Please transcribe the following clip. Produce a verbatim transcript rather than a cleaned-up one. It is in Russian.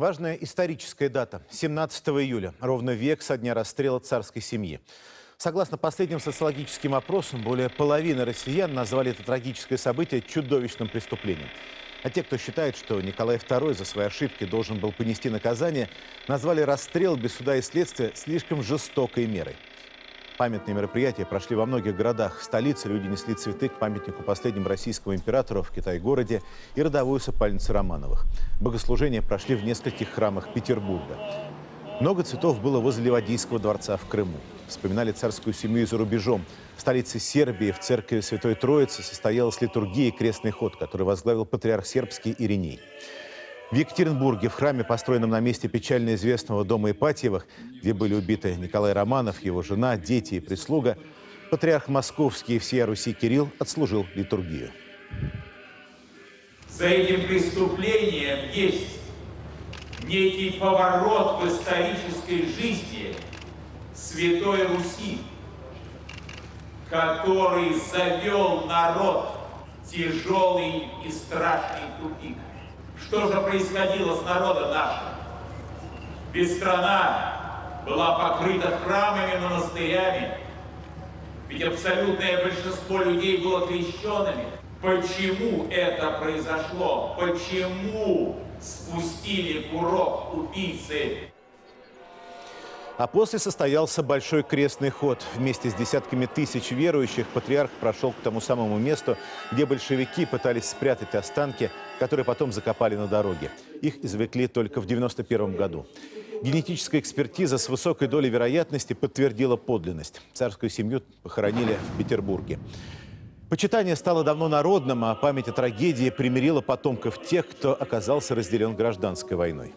Важная историческая дата – семнадцатого июля, ровно век со дня расстрела царской семьи. Согласно последним социологическим опросам, более половины россиян назвали это трагическое событие чудовищным преступлением. А те, кто считает, что Николай Второй за свои ошибки должен был понести наказание, назвали расстрел без суда и следствия слишком жестокой мерой. Памятные мероприятия прошли во многих городах. В столице люди несли цветы к памятнику последнему российскому императору в Китай-городе и родовую сопальницу Романовых. Богослужения прошли в нескольких храмах Петербурга. Много цветов было возле Ливадийского дворца в Крыму. Вспоминали царскую семью и за рубежом. В столице Сербии в церкви Святой Троицы состоялась литургия и крестный ход, который возглавил патриарх сербский Ириней. В Екатеринбурге, в храме, построенном на месте печально известного дома Ипатьевых, где были убиты Николай Романов, его жена, дети и прислуга, патриарх московский и всея Руси Кирилл отслужил литургию. За этим преступлением есть некий поворот в исторической жизни Святой Руси, который завел народ в тяжелый и страшный тупик. Что же происходило с народом нашим? Ведь страна была покрыта храмами, монастырями. Ведь абсолютное большинство людей было крещенными. Почему это произошло? Почему спустили курок убийцы? А после состоялся большой крестный ход. Вместе с десятками тысяч верующих патриарх прошел к тому самому месту, где большевики пытались спрятать останки, которые потом закопали на дороге. Их извлекли только в девяносто первом году. Генетическая экспертиза с высокой долей вероятности подтвердила подлинность. Царскую семью похоронили в Петербурге. Почитание стало давно народным, а память о трагедии примирила потомков тех, кто оказался разделен гражданской войной.